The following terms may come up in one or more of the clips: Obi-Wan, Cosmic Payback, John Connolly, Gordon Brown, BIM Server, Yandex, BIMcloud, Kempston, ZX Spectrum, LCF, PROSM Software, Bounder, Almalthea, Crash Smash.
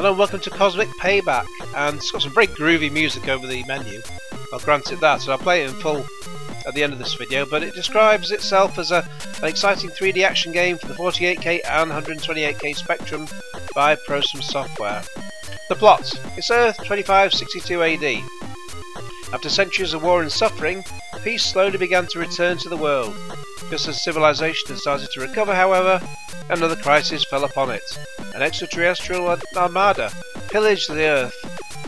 Hello and welcome to Cosmic Payback, and it's got some very groovy music over the menu, I'll grant it that, and I'll play it in full at the end of this video, but it describes itself as an exciting 3D action game for the 48K and 128K Spectrum by PROSM Software. The plot. It's Earth 2562 AD. After centuries of war and suffering, peace slowly began to return to the world. Just as civilization had started to recover, however, another crisis fell upon it. An extraterrestrial armada pillaged the Earth,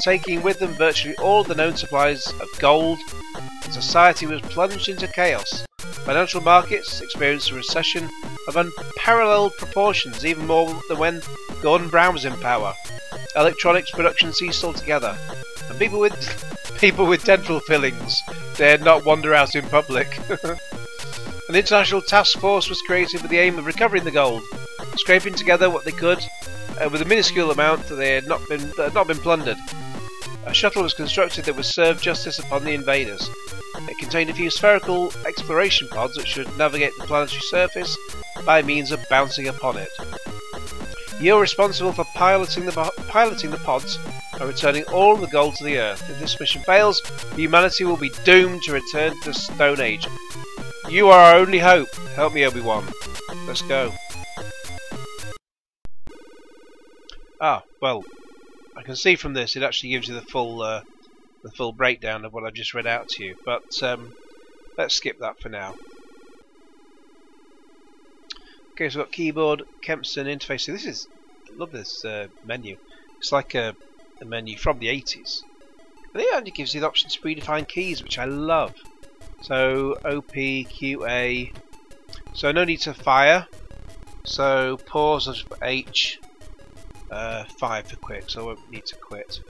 taking with them virtually all the known supplies of gold, and society was plunged into chaos. Financial markets experienced a recession of unparalleled proportions, even more than when Gordon Brown was in power. Electronics production ceased altogether, and people with dental fillings dared not wander out in public. An international task force was created with the aim of recovering the gold, scraping together what they could with a minuscule amount that had not been plundered. A shuttle was constructed that would serve justice upon the invaders. It contained a few spherical exploration pods which should navigate the planetary surface by means of bouncing upon it. You're responsible for piloting the pods and returning all the gold to the Earth. If this mission fails, humanity will be doomed to return to the Stone Age. You are our only hope. Help me, Obi-Wan. Let's go. Ah, well, I can see from this it actually gives you the full breakdown of what I've just read out to you. But let's skip that for now. Okay, so we've got keyboard, Kempston interface. So this is, I love this menu. It's like a menu from the 80s. And it only gives you the option to predefine keys, which I love. So OP, QA. So no need to fire. So pause of H, 5 for quick. So I won't need to quit.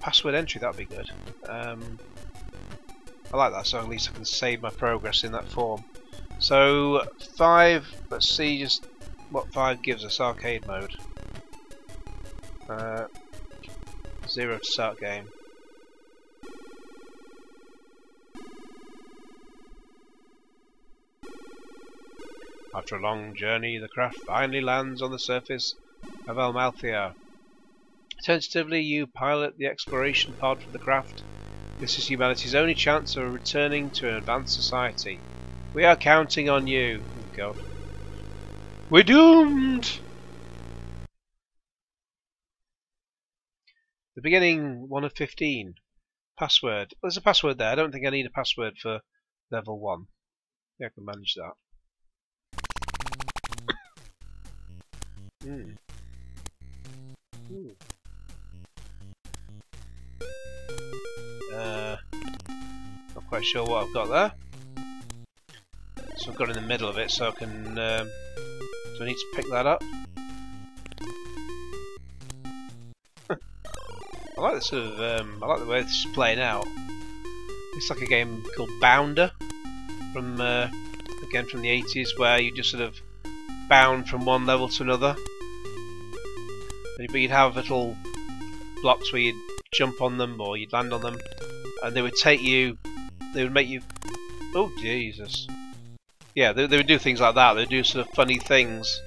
Password entry, that'd be good. I like that. So at least I can save my progress in that form. So 5, let's see just what 5 gives us. Arcade mode, 0 to start game. After a long journey, the craft finally lands on the surface of Almalthea. Tentatively, you pilot the exploration pod from the craft. This is humanity's only chance of returning to an advanced society. We are counting on you. Oh God. We're doomed! The beginning, 1 of 15. Password. Well, there's a password there. I don't think I need a password for level 1. Yeah, I can manage that. Mm. Ooh. Not quite sure what I've got there. So I've got in the middle of it, so I can. Do I need to pick that up? I like the sort of. I like the way this is playing out. It's like a game called Bounder, from again from the 80s, where you just sort of bound from one level to another. But you'd have little blocks where you'd jump on them or you'd land on them, and they would take you. They would make you. Oh Jesus. Yeah, they would do things like that. They would do sort of funny things.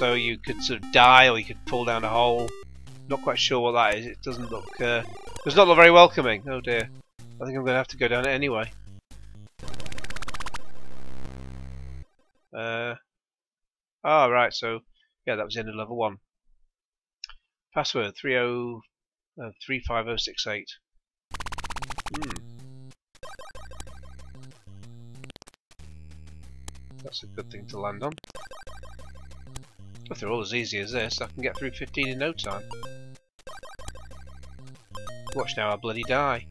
So you could sort of die, or you could fall down a hole. Not quite sure what that is. It doesn't look. Does not look very welcoming. Oh dear. I think I'm going to have to go down it anyway. Right. So yeah, that was the end of level 1. Password 303506 8. That's a good thing to land on. If they're all as easy as this, I can get through 15 in no time. Watch now, I bloody die.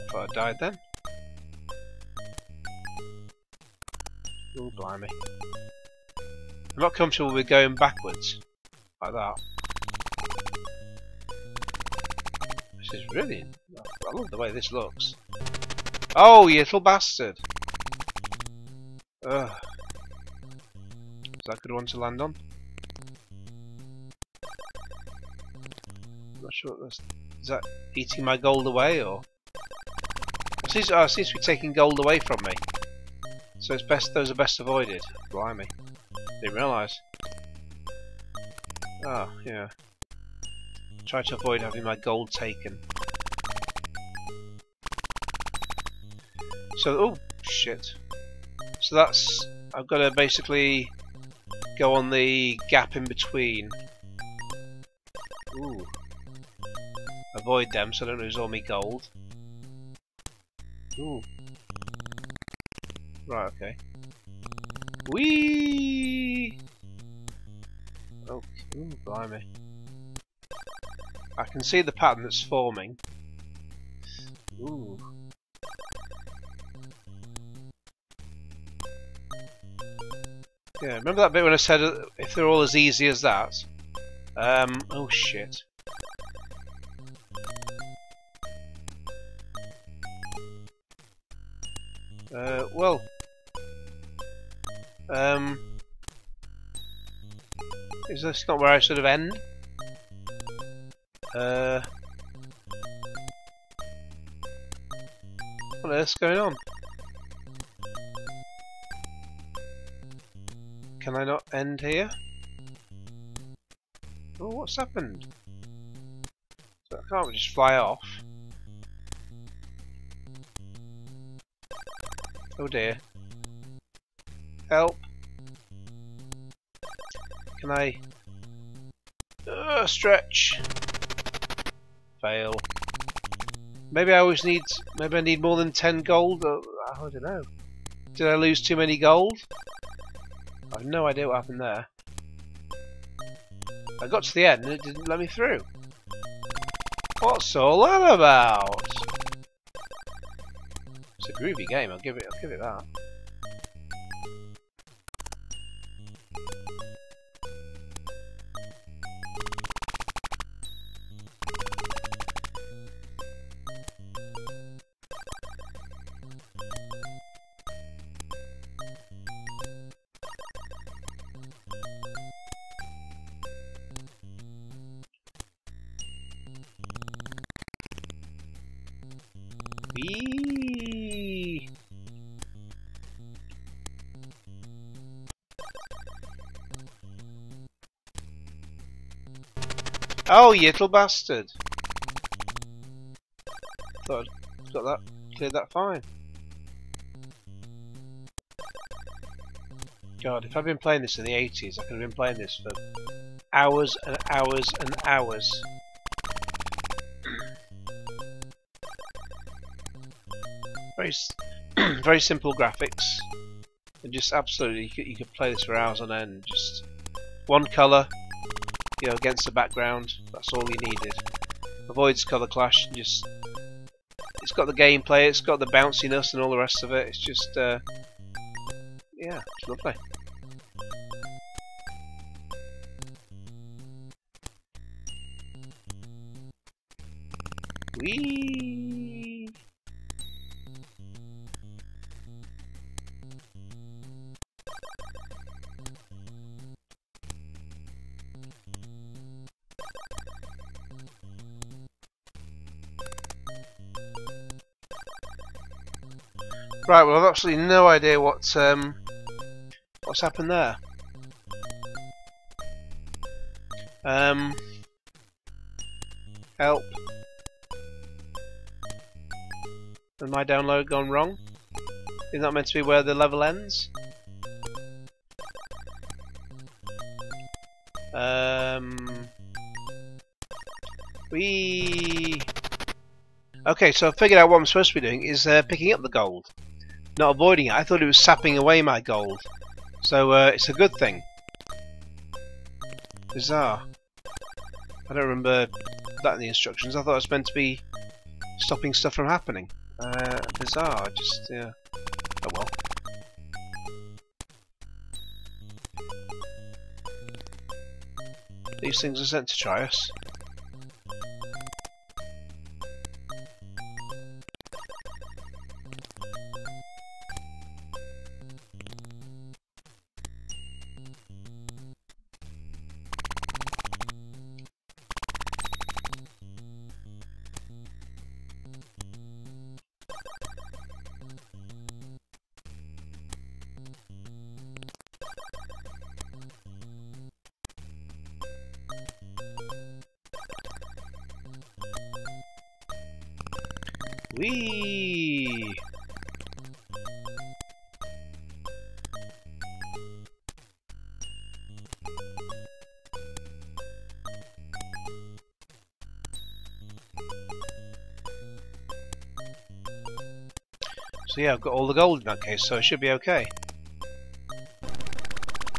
If I died then. Oh, blimey. I'm not comfortable with going backwards like that. This is really. I love the way this looks. Oh, you little bastard! Ugh. Is that a good one to land on? I'm not sure what that's. Is that eating my gold away, or? It seems to be taking gold away from me. So it's best. Those are best avoided. Blimey. Didn't realise. Ah, yeah. Try to avoid having my gold taken. So, oh, shit. So that's... I've got to basically go on the gap in between. Ooh. Avoid them so I don't lose all my gold. Ooh. Right, okay. Whee! Oh, ooh, blimey. I can see the pattern that's forming. Ooh. Yeah, remember that bit when I said if they're all as easy as that? Oh shit. Well. Is this not where I should have ended? What earth's going on? Can I not end here? Oh, what's happened? So I can't just fly off. Oh dear. Help! Can I... stretch! Fail. Maybe I always need... Maybe I need more than 10 gold? I don't know. Did I lose too many gold? I have no idea what happened there. I got to the end and it didn't let me through. What's all that about? It's a groovy game, I'll give it that. Oh, you little bastard! Thought I'd got that, cleared that fine. God, if I'd been playing this in the 80s, I could have been playing this for hours and hours and hours. Very simple graphics, and just absolutely you could play this for hours on end. Just one colour. You know, against the background, that's all you needed. Avoids colour clash and just... It's got the gameplay, it's got the bounciness and all the rest of it, it's just... yeah, it's lovely. Whee! Right, well, I've absolutely no idea what's happened there. Help. Has my download gone wrong? Isn't that meant to be where the level ends? Whee! Okay, so I figured out what I'm supposed to be doing is picking up the gold. Not avoiding it. I thought it was sapping away my gold. So it's a good thing. Bizarre. I don't remember that in the instructions. I thought it was meant to be stopping stuff from happening. Bizarre. Just, yeah. Oh well. These things are sent to try us. Whee! So yeah, I've got all the gold in that case, so it should be okay.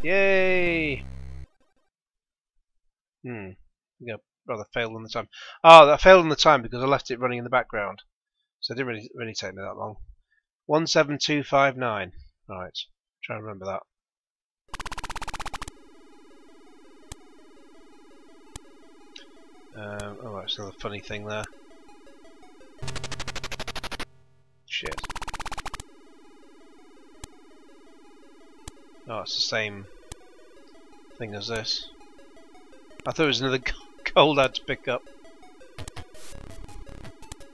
Yay! Yeah, rather failed on the time. Oh, I failed on the time because I left it running in the background. So it didn't really take me that long. 17259. Right, try and remember that. Oh, that's another funny thing there. Shit. Oh, it's the same thing as this. I thought it was another gold I had to pick up.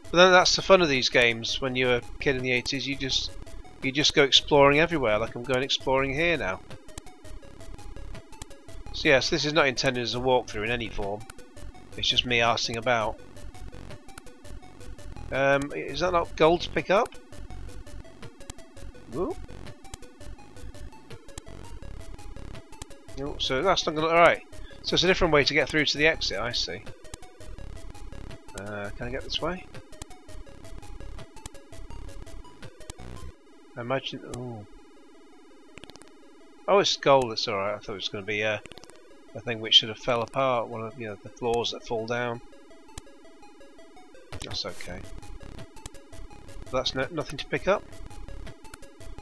But then that's the fun of these games. When you were a kid in the 80s, you just go exploring everywhere. Like I'm going exploring here now. So yes, this is not intended as a walkthrough in any form. It's just me arsing about. Is that not gold to pick up? Ooh. Oh, so that's not gonna. All right. So it's a different way to get through to the exit. I see. Can I get this way? I imagine. Oh. Oh, it's gold. It's all right. I thought it was going to be a thing which should have fell apart. One of the floors that fall down. That's okay. That's nothing to pick up.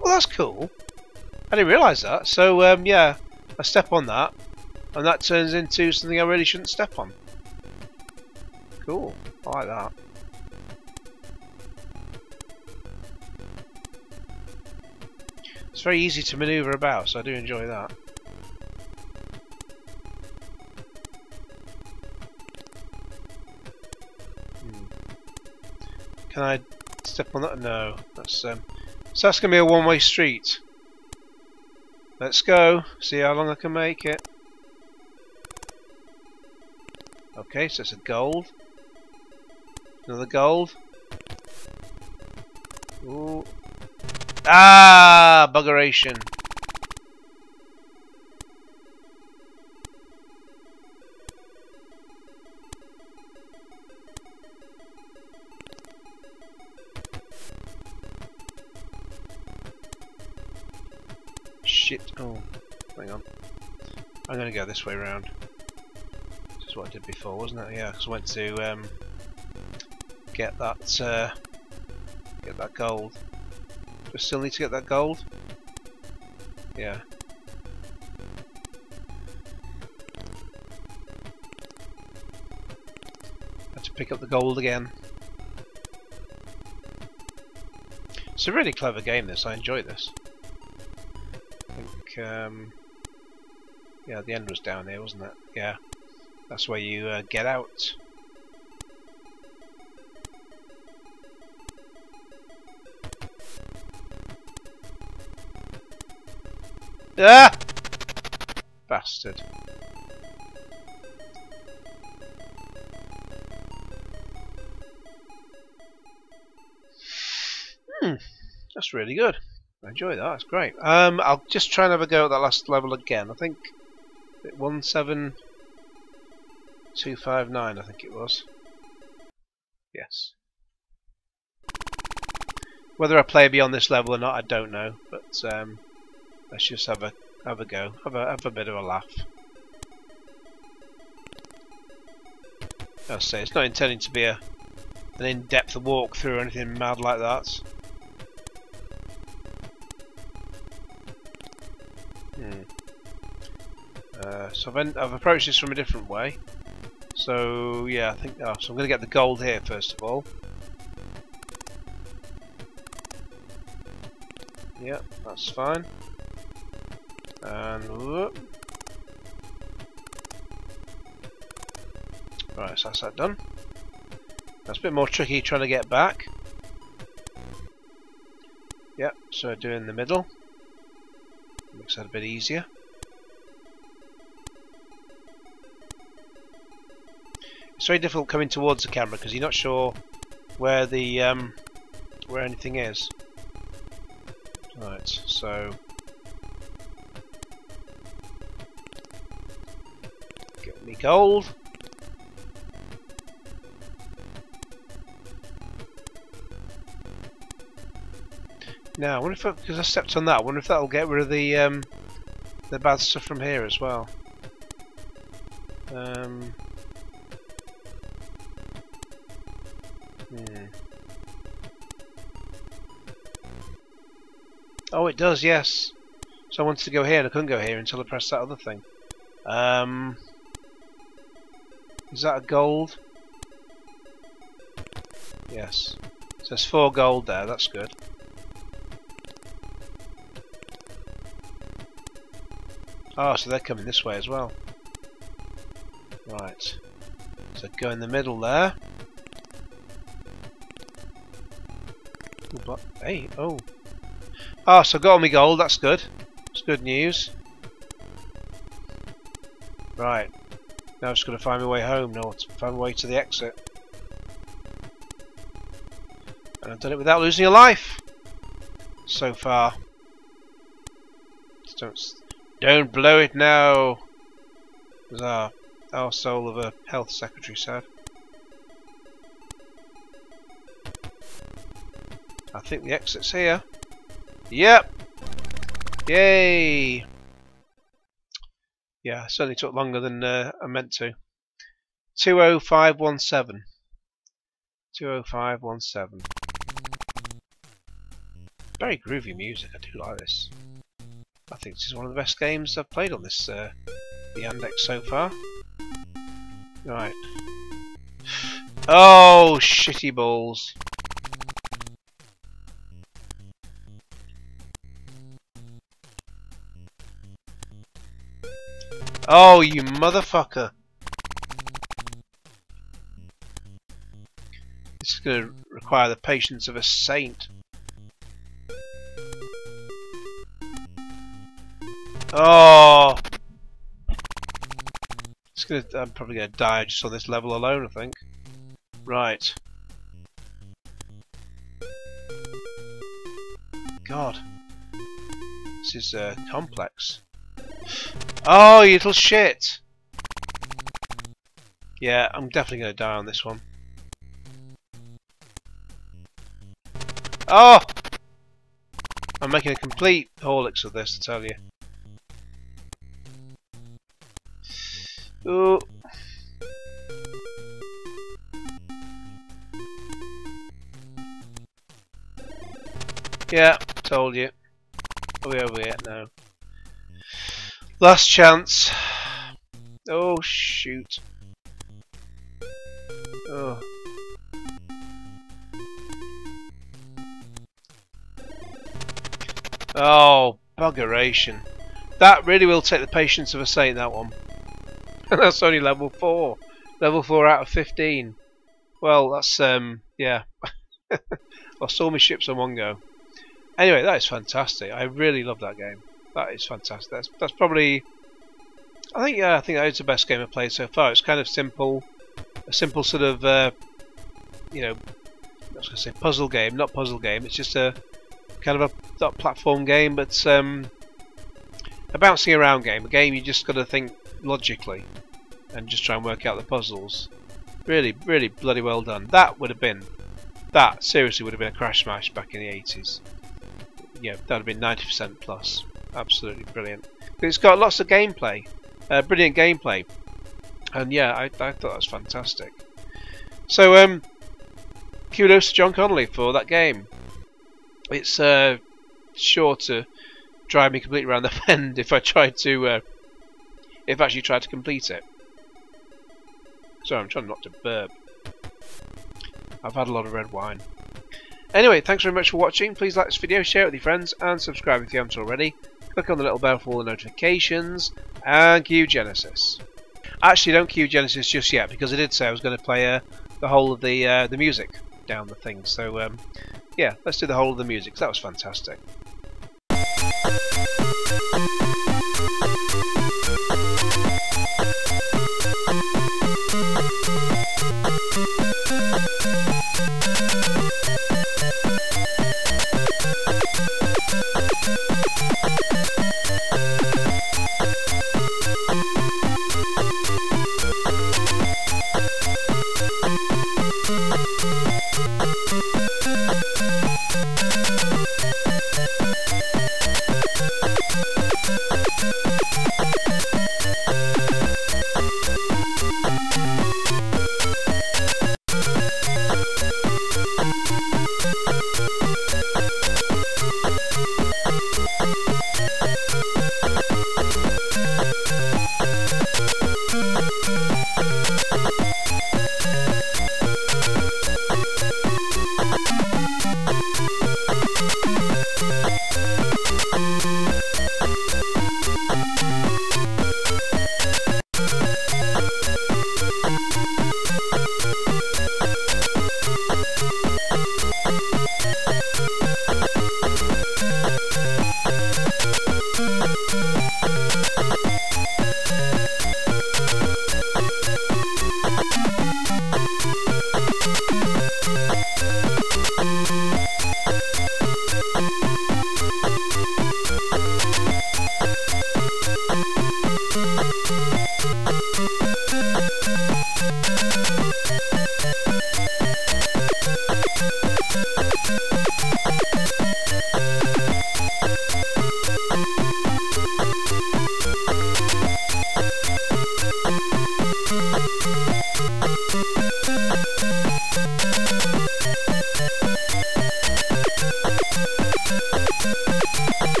Well, that's cool. I didn't realise that. So yeah, I step on that. And that turns into something I really shouldn't step on. Cool, I like that. It's very easy to manoeuvre about, so I do enjoy that. Can I step on that? No. That's so that's going to be a one-way street. Let's go. See how long I can make it. Okay, so it's a gold. Another gold. Ooh. Ah, buggeration. Shit. Oh, hang on. I'm going to go this way round. What I did before, wasn't it? Yeah, because I went to get that gold. Do I still need to get that gold? Yeah. Had to pick up the gold again. It's a really clever game. This, I enjoy this. I think yeah, the end was down here, wasn't it? Yeah. That's where you get out. Ah! Bastard. That's really good. I enjoy that. That's great. I'll just try and have a go at that last level again. I think 17259, I think it was. Yes. Whether I play beyond this level or not, I don't know. But let's just have a go, have a bit of a laugh. As I say, it's not intending to be an in-depth walkthrough or anything mad like that. So I've approached this from a different way. So yeah, I think so I'm going to get the gold here first of all. Yeah, that's fine. And whoop. Right, so that's that done. That's a bit more tricky trying to get back. Yep, so I do in the middle. Makes that a bit easier. It's very difficult coming towards the camera because you're not sure where the where anything is. Right, so get me gold. Now, I wonder if, because I stepped on that, I wonder if that'll get rid of the bad stuff from here as well. Oh, it does, yes. So I wanted to go here and I couldn't go here until I pressed that other thing. Is that a gold? Yes. So there's 4 gold there, that's good. Oh, so they're coming this way as well. Right. So go in the middle there. Ooh, but, hey, oh. Ah, oh, so I got all my gold, that's good. That's good news. Right. Now I'm just going to find my way home, now find my way to the exit. And I've done it without losing a life! So far. Don't blow it now! As our soul of a health secretary said. I think the exit's here. Yep! Yay! Yeah, certainly took longer than I meant to. 20517. 20517. Very groovy music, I do like this. I think this is one of the best games I've played on this the Yandex so far. Right. Oh, shitty balls. Oh, you motherfucker! This is going to require the patience of a saint. Oh! It's gonna, I'm probably going to die just on this level alone, I think. Right. God. This is complex. Oh, you little shit! Yeah, I'm definitely going to die on this one. Oh! I'm making a complete horlicks of this, I tell you. Ooh. Yeah, told you. Are we over yet now? Last chance. Oh shoot. Oh. Oh, buggeration. That really will take the patience of a saint, that one. And that's only level 4. Level 4 out of 15. Well, that's yeah. Lost all my ships on one go. Anyway, that is fantastic. I really love that game. That is fantastic. That's probably, I think that is the best game I've played so far. It's kind of simple, a simple sort of you know, I was going to say puzzle game, not puzzle game. It's just a kind of a not platform game, but a bouncing around game. A game you just got to think logically and just try and work out the puzzles. Really, really bloody well done. That would have been, that seriously would have been a Crash Smash back in the 80s. Yeah, that would have been 90% plus. Absolutely brilliant. It's got lots of gameplay, brilliant gameplay, and yeah, I thought that was fantastic. So kudos to John Connolly for that game. It's sure to drive me completely around the bend if I tried to, if I actually tried to complete it. Sorry, I'm trying not to burp. I've had a lot of red wine. Anyway, thanks very much for watching. Please like this video, share it with your friends, and subscribe if you haven't already. Click on the little bell for all the notifications, and cue Genesis. Actually, don't cue Genesis just yet, because I did say I was going to play the whole of the music down the thing. So, yeah, let's do the whole of the music, 'cause that was fantastic.